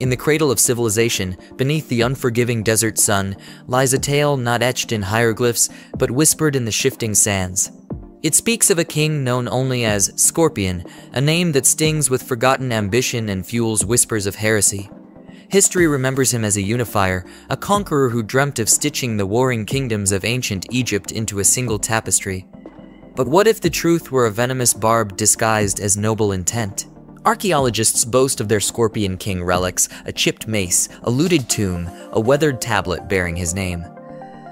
In the cradle of civilization, beneath the unforgiving desert sun, lies a tale not etched in hieroglyphs, but whispered in the shifting sands. It speaks of a king known only as Scorpion, a name that stings with forgotten ambition and fuels whispers of heresy. History remembers him as a unifier, a conqueror who dreamt of stitching the warring kingdoms of ancient Egypt into a single tapestry. But what if the truth were a venomous barb disguised as noble intent? Archaeologists boast of their Scorpion King relics, a chipped mace, a looted tomb, a weathered tablet bearing his name.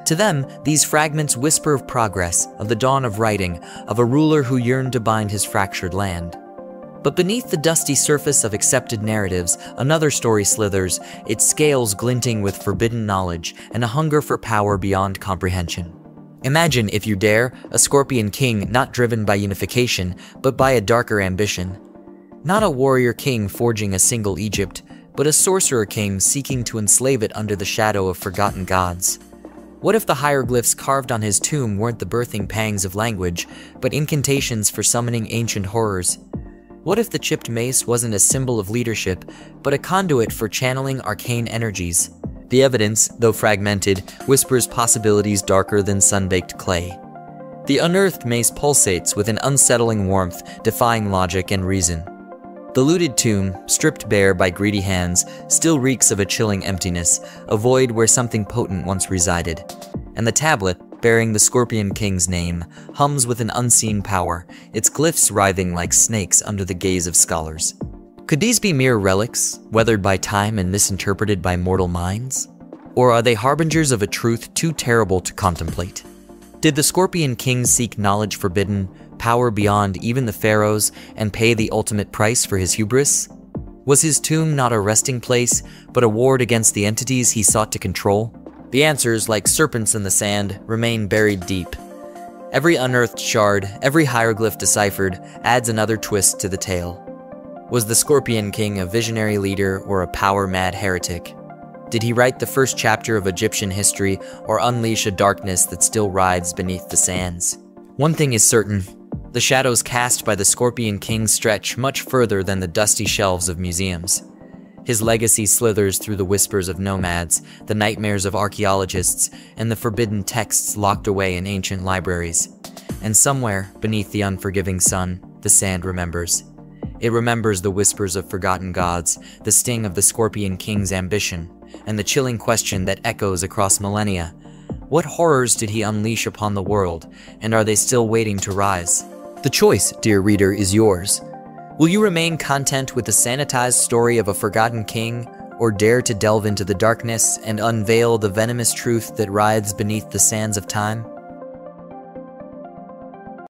To them, these fragments whisper of progress, of the dawn of writing, of a ruler who yearned to bind his fractured land. But beneath the dusty surface of accepted narratives, another story slithers, its scales glinting with forbidden knowledge and a hunger for power beyond comprehension. Imagine, if you dare, a Scorpion King not driven by unification, but by a darker ambition. Not a warrior king forging a single Egypt, but a sorcerer king seeking to enslave it under the shadow of forgotten gods. What if the hieroglyphs carved on his tomb weren't the birthing pangs of language, but incantations for summoning ancient horrors? What if the chipped mace wasn't a symbol of leadership, but a conduit for channeling arcane energies? The evidence, though fragmented, whispers possibilities darker than sun-baked clay. The unearthed mace pulsates with an unsettling warmth, defying logic and reason. The looted tomb, stripped bare by greedy hands, still reeks of a chilling emptiness, a void where something potent once resided. And the tablet, bearing the Scorpion King's name, hums with an unseen power, its glyphs writhing like snakes under the gaze of scholars. Could these be mere relics, weathered by time and misinterpreted by mortal minds? Or are they harbingers of a truth too terrible to contemplate? Did the Scorpion King seek knowledge forbidden, power beyond even the pharaohs, and pay the ultimate price for his hubris? Was his tomb not a resting place, but a ward against the entities he sought to control? The answers, like serpents in the sand, remain buried deep. Every unearthed shard, every hieroglyph deciphered, adds another twist to the tale. Was the Scorpion King a visionary leader or a power-mad heretic? Did he write the first chapter of Egyptian history or unleash a darkness that still writhes beneath the sands? One thing is certain. The shadows cast by the Scorpion King stretch much further than the dusty shelves of museums. His legacy slithers through the whispers of nomads, the nightmares of archaeologists, and the forbidden texts locked away in ancient libraries. And somewhere, beneath the unforgiving sun, the sand remembers. It remembers the whispers of forgotten gods, the sting of the Scorpion King's ambition, and the chilling question that echoes across millennia. What horrors did he unleash upon the world, and are they still waiting to rise? The choice, dear reader, is yours. Will you remain content with the sanitized story of a forgotten king, or dare to delve into the darkness and unveil the venomous truth that writhes beneath the sands of time?